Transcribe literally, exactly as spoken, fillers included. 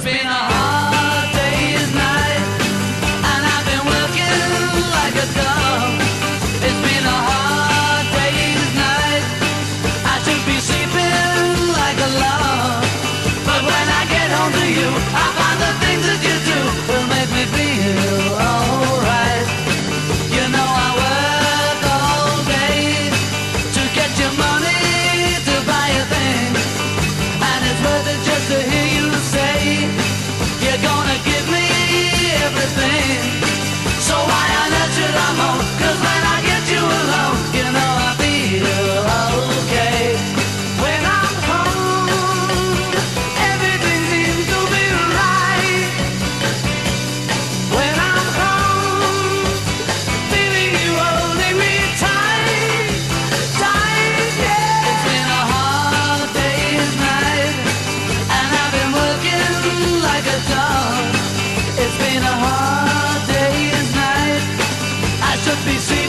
It's been a hard day's night, and I've been working like a dog. It's been a hard day's night, I should be sleeping like a log. But when I get home to you, I find the things that you do will make me feel alright. You know I work all day to get your money to buy a thing, and it's worth it just to hear you say you're gonna give me everything. So why on earth should I moan? 'Cause when I get you alone, you know I feel okay. When I'm home, everything seems to be right. When I'm home, feeling you holding me tight, tight, yeah. It's been a hard day's night, and I've been working like a dog. It's been a hard day's night, I should be sleeping.